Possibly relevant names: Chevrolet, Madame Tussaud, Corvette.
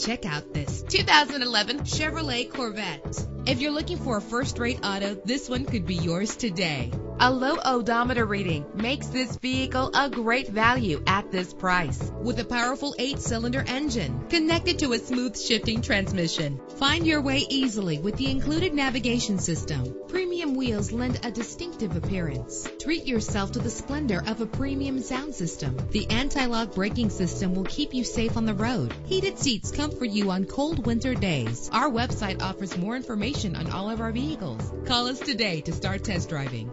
Check out this 2011 Chevrolet Corvette. If you're looking for a first-rate auto, this one could be yours today. A low odometer reading makes this vehicle a great value at this price. With a powerful 8-cylinder engine connected to a smooth shifting transmission. Find your way easily with the included navigation system. Premium wheels lend a distinctive appearance. Treat yourself to the splendor of a premium sound system. The anti-lock braking system will keep you safe on the road. Heated seats comfort you on cold winter days. Our website offers more information on all of our vehicles. Call us today to start test driving.